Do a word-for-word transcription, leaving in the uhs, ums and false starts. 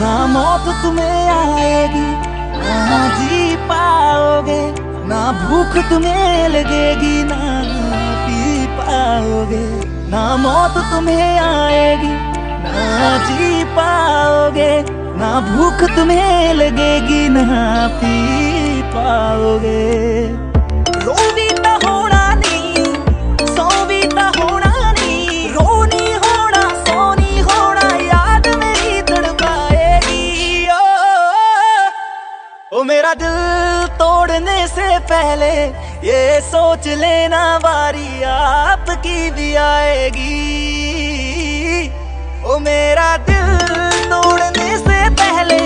ना मौत तुम्हें आएगी, ना जी पाओगे, ना भूख तुम्हें लगेगी, ना पी पाओगे। ना मौत तुम्हें आएगी, ना जी पाओगे, ना भूख तुम्हें लगेगी, ना पी पाओगे। मेरा दिल तोड़ने से पहले ये सोच लेना बारी आपकी भी आएगी। ओ मेरा दिल तोड़ने से पहले